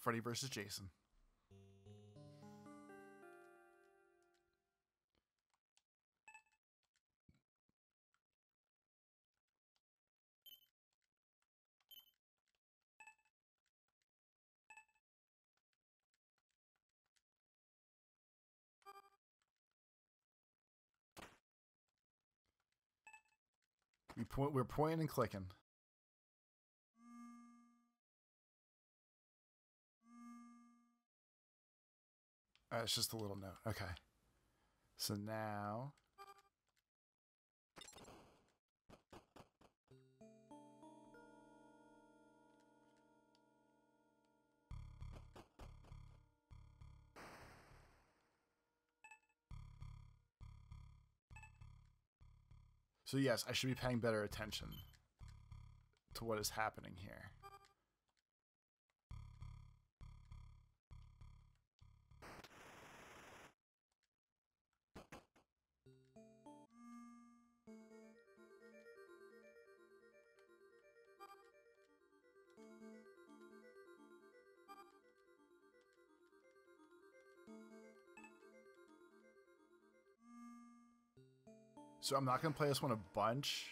Freddy versus Jason. We're pointing and clicking. It's just a little note. Okay. So now... So yes, I should be paying better attention to what is happening here. So I'm not going to play this one a bunch,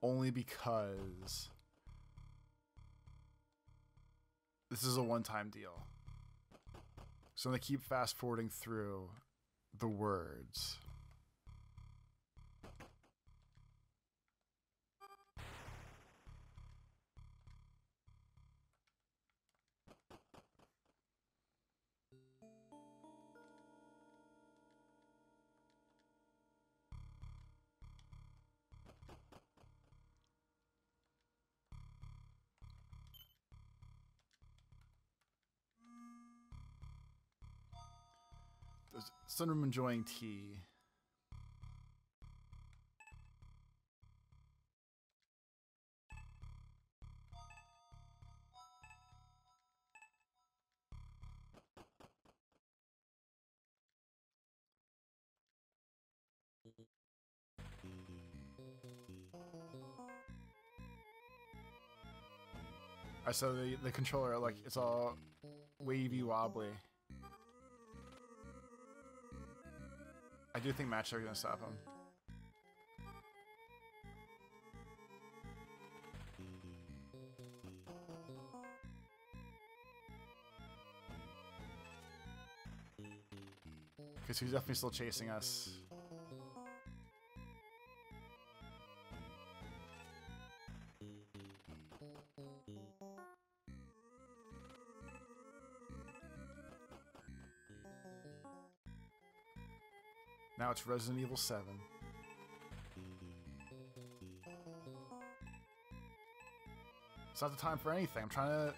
only because this is a one-time deal. So I'm going to keep fast-forwarding through the words. Sunroom enjoying tea. I saw the controller, like, it's all wavy wobbly. I do think matches are going to stop him. Because he's definitely still chasing us. Now it's Resident Evil 7. It's not the time for anything. I'm trying to...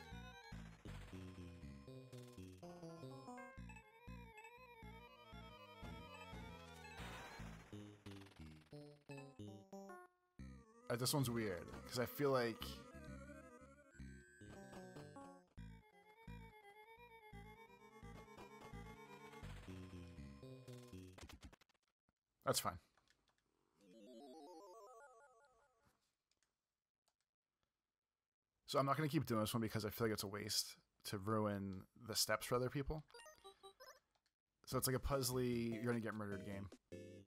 This one's weird, because I feel like... That's fine. So I'm not going to keep doing this one because I feel like it's a waste to ruin the steps for other people. So it's like a puzzly, you're going to get murdered game.